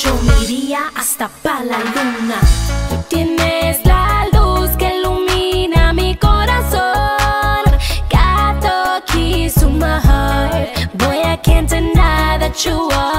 Yo me iría hasta pa' la luna. Tú tienes la luz que ilumina mi corazón. Got the keys to my heart. Boy, I can't deny that you are.